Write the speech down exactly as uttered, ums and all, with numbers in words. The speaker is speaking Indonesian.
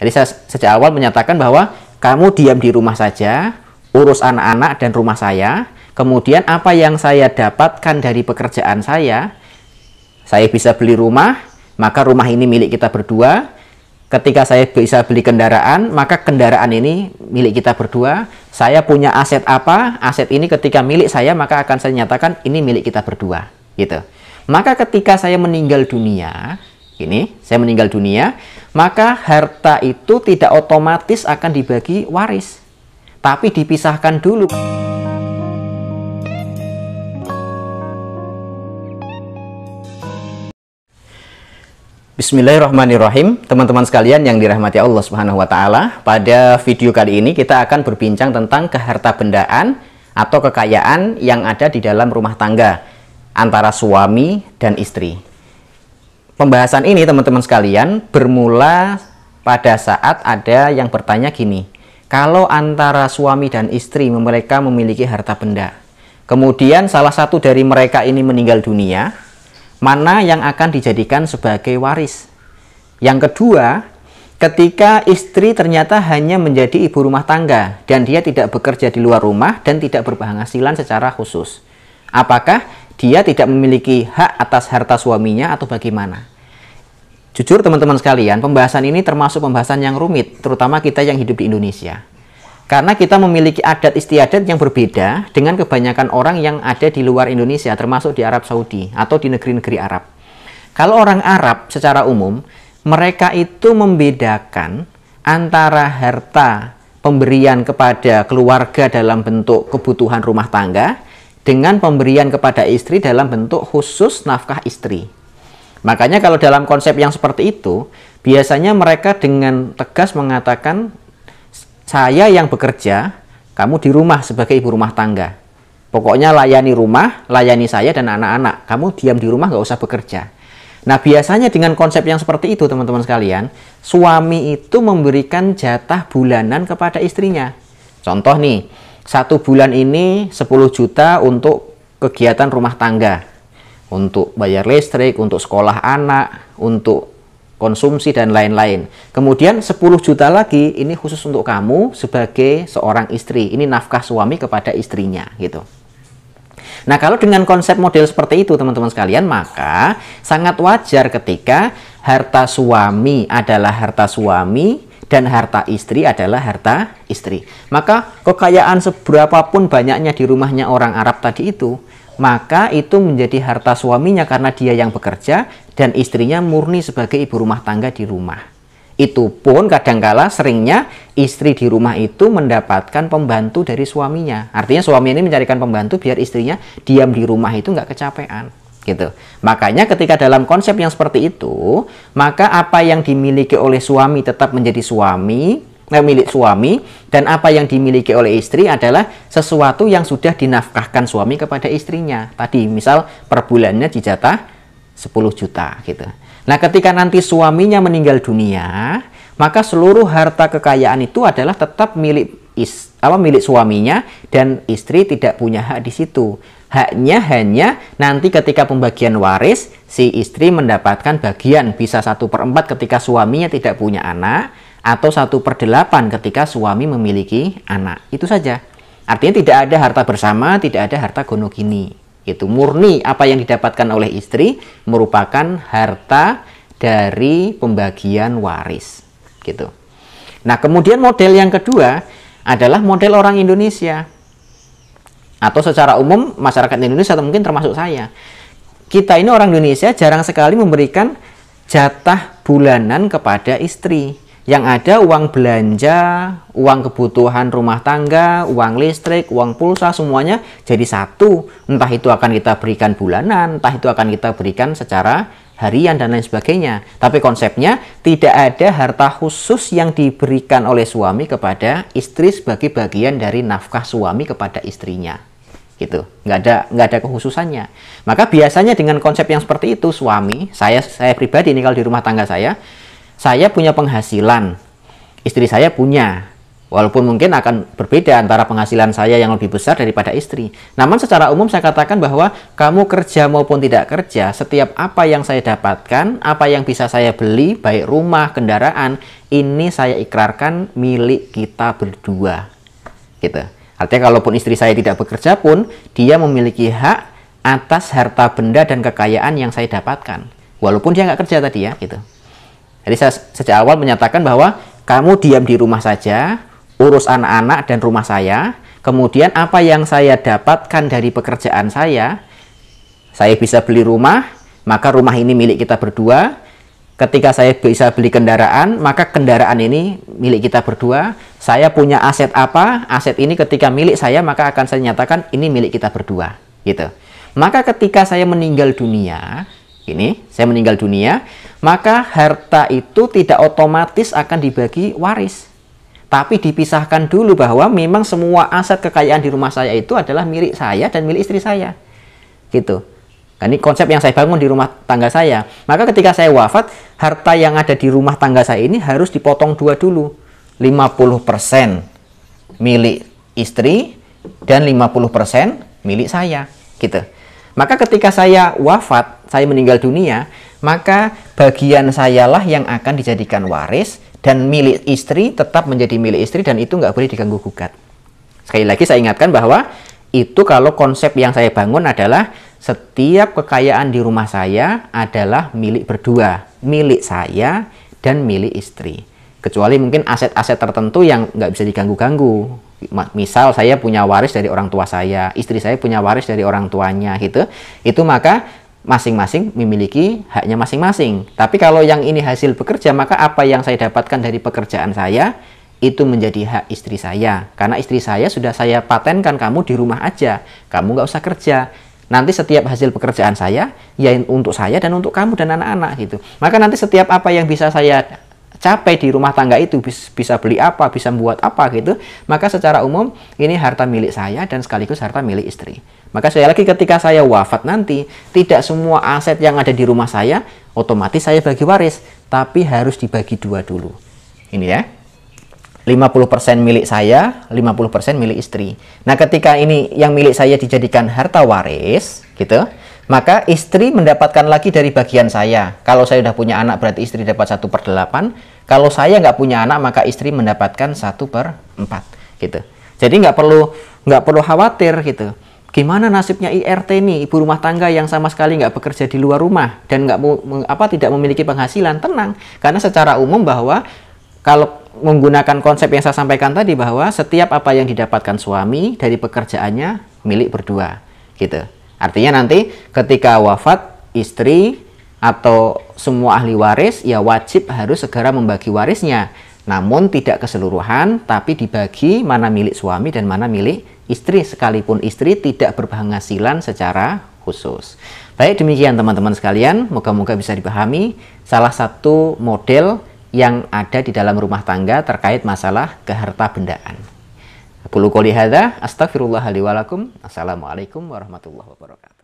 Jadi saya sejak awal menyatakan bahwa kamu diam di rumah saja, urus anak-anak dan rumah saya, kemudian apa yang saya dapatkan dari pekerjaan saya, saya bisa beli rumah, maka rumah ini milik kita berdua. Ketika saya bisa beli kendaraan, maka kendaraan ini milik kita berdua. Saya punya aset apa? Aset ini ketika milik saya, maka akan saya nyatakan ini milik kita berdua. Gitu. Maka ketika saya meninggal dunia, ini saya meninggal dunia, maka harta itu tidak otomatis akan dibagi waris, tapi dipisahkan dulu. Bismillahirrahmanirrahim, teman-teman sekalian yang dirahmati Allah Subhanahu wa Ta'ala. Pada video kali ini kita akan berbincang tentang kehartabendaan atau kekayaan yang ada di dalam rumah tangga antara suami dan istri. Pembahasan ini teman-teman sekalian bermula pada saat ada yang bertanya gini, kalau antara suami dan istri mereka memiliki harta benda, kemudian salah satu dari mereka ini meninggal dunia, mana yang akan dijadikan sebagai waris? Yang kedua, ketika istri ternyata hanya menjadi ibu rumah tangga dan dia tidak bekerja di luar rumah dan tidak berpenghasilan secara khusus, apakah dia tidak memiliki hak atas harta suaminya atau bagaimana? Jujur teman-teman sekalian, pembahasan ini termasuk pembahasan yang rumit, terutama kita yang hidup di Indonesia. Karena kita memiliki adat istiadat yang berbeda dengan kebanyakan orang yang ada di luar Indonesia, termasuk di Arab Saudi atau di negeri-negeri Arab. Kalau orang Arab secara umum, mereka itu membedakan antara harta pemberian kepada keluarga dalam bentuk kebutuhan rumah tangga dengan pemberian kepada istri dalam bentuk khusus nafkah istri. Makanya kalau dalam konsep yang seperti itu, biasanya mereka dengan tegas mengatakan, saya yang bekerja, kamu di rumah sebagai ibu rumah tangga. Pokoknya layani rumah, layani saya dan anak-anak. Kamu diam di rumah, nggak usah bekerja. Nah, biasanya dengan konsep yang seperti itu, teman-teman sekalian, suami itu memberikan jatah bulanan kepada istrinya. Contoh nih, satu bulan ini sepuluh juta untuk kegiatan rumah tangga. Untuk bayar listrik, untuk sekolah anak, untuk konsumsi dan lain-lain. Kemudian sepuluh juta lagi ini khusus untuk kamu sebagai seorang istri. Ini nafkah suami kepada istrinya gitu. Nah, kalau dengan konsep model seperti itu teman-teman sekalian, maka sangat wajar ketika harta suami adalah harta suami dan harta istri adalah harta istri. Maka kekayaan seberapapun banyaknya di rumahnya orang Arab tadi itu, maka itu menjadi harta suaminya karena dia yang bekerja dan istrinya murni sebagai ibu rumah tangga di rumah. Itu pun kadangkala seringnya istri di rumah itu mendapatkan pembantu dari suaminya. Artinya suami ini mencarikan pembantu biar istrinya diam di rumah itu nggak kecapean. Gitu. Makanya ketika dalam konsep yang seperti itu, maka apa yang dimiliki oleh suami tetap menjadi suami, nah, milik suami, dan apa yang dimiliki oleh istri adalah sesuatu yang sudah dinafkahkan suami kepada istrinya. Tadi misal per bulannya dijatah sepuluh juta gitu. Nah, ketika nanti suaminya meninggal dunia, maka seluruh harta kekayaan itu adalah tetap milik is, apa milik suaminya dan istri tidak punya hak di situ. Haknya hanya nanti ketika pembagian waris, si istri mendapatkan bagian bisa satu per empat ketika suaminya tidak punya anak, atau satu per delapan ketika suami memiliki anak. Itu saja. Artinya tidak ada harta bersama, tidak ada harta gono-gini. Itu murni apa yang didapatkan oleh istri merupakan harta dari pembagian waris. Gitu. Nah, kemudian model yang kedua adalah model orang Indonesia. Atau secara umum masyarakat Indonesia atau mungkin termasuk saya. Kita ini orang Indonesia jarang sekali memberikan jatah bulanan kepada istri. Yang ada uang belanja, uang kebutuhan rumah tangga, uang listrik, uang pulsa, semuanya jadi satu. Entah itu akan kita berikan bulanan, entah itu akan kita berikan secara harian dan lain sebagainya. Tapi konsepnya tidak ada harta khusus yang diberikan oleh suami kepada istri sebagai bagian dari nafkah suami kepada istrinya. Gitu, nggak ada nggak ada kekhususannya. Maka biasanya dengan konsep yang seperti itu suami, saya saya pribadi ini kalau di rumah tangga saya, saya punya penghasilan, istri saya punya. Walaupun mungkin akan berbeda antara penghasilan saya yang lebih besar daripada istri. Namun secara umum saya katakan bahwa kamu kerja maupun tidak kerja, setiap apa yang saya dapatkan, apa yang bisa saya beli, baik rumah, kendaraan, ini saya ikrarkan milik kita berdua. Gitu. Artinya kalaupun istri saya tidak bekerja pun, dia memiliki hak atas harta benda dan kekayaan yang saya dapatkan. Walaupun dia nggak kerja tadi ya, gitu. Jadi saya sejak awal menyatakan bahwa kamu diam di rumah saja, urus anak-anak dan rumah saya, kemudian apa yang saya dapatkan dari pekerjaan saya, saya bisa beli rumah, maka rumah ini milik kita berdua. Ketika saya bisa beli kendaraan, maka kendaraan ini milik kita berdua. Saya punya aset apa, aset ini ketika milik saya, maka akan saya nyatakan ini milik kita berdua, gitu. Maka ketika saya meninggal dunia, ini saya meninggal dunia, maka harta itu tidak otomatis akan dibagi waris. Tapi dipisahkan dulu bahwa memang semua aset kekayaan di rumah saya itu adalah milik saya dan milik istri saya. Gitu. Ini konsep yang saya bangun di rumah tangga saya. Maka ketika saya wafat, harta yang ada di rumah tangga saya ini harus dipotong dua dulu. lima puluh persen milik istri dan lima puluh persen milik saya. Gitu. Maka ketika saya wafat, saya meninggal dunia, maka bagian sayalah yang akan dijadikan waris. Dan milik istri tetap menjadi milik istri dan itu nggak boleh diganggu gugat. Sekali lagi saya ingatkan bahwa itu kalau konsep yang saya bangun adalah setiap kekayaan di rumah saya adalah milik berdua, milik saya dan milik istri. Kecuali mungkin aset-aset tertentu yang nggak bisa diganggu-ganggu. Misal saya punya waris dari orang tua saya, istri saya punya waris dari orang tuanya gitu. Itu maka masing-masing memiliki haknya masing-masing. Tapi kalau yang ini hasil bekerja, maka apa yang saya dapatkan dari pekerjaan saya itu menjadi hak istri saya. Karena istri saya sudah saya patenkan, kamu di rumah aja, kamu nggak usah kerja. Nanti setiap hasil pekerjaan saya, ya untuk saya dan untuk kamu dan anak-anak gitu. Maka nanti setiap apa yang bisa saya capai di rumah tangga itu, bisa beli apa, bisa buat apa gitu. Maka secara umum ini harta milik saya dan sekaligus harta milik istri. Maka saya lagi ketika saya wafat nanti, tidak semua aset yang ada di rumah saya otomatis saya bagi waris, tapi harus dibagi dua dulu. Ini ya, lima puluh persen milik saya, lima puluh persen milik istri. Nah ketika ini yang milik saya dijadikan harta waris, gitu, maka istri mendapatkan lagi dari bagian saya. Kalau saya udah punya anak berarti istri dapat satu per delapan, kalau saya nggak punya anak maka istri mendapatkan satu per empat, gitu. Jadi nggak perlu, nggak perlu khawatir gitu. Gimana nasibnya I R T nih, ibu rumah tangga yang sama sekali nggak bekerja di luar rumah dan nggak apa tidak memiliki penghasilan? Tenang, karena secara umum bahwa kalau menggunakan konsep yang saya sampaikan tadi bahwa setiap apa yang didapatkan suami dari pekerjaannya milik berdua, gitu. Artinya nanti ketika wafat istri atau semua ahli waris ya wajib harus segera membagi warisnya. Namun tidak keseluruhan, tapi dibagi mana milik suami dan mana milik istri, sekalipun istri tidak berpenghasilan secara khusus. Baik, demikian teman-teman sekalian, moga-moga bisa dipahami salah satu model yang ada di dalam rumah tangga terkait masalah kehartabendaan. Aku qouli hadza, astagfirullahaladzim. Assalamualaikum warahmatullahi wabarakatuh.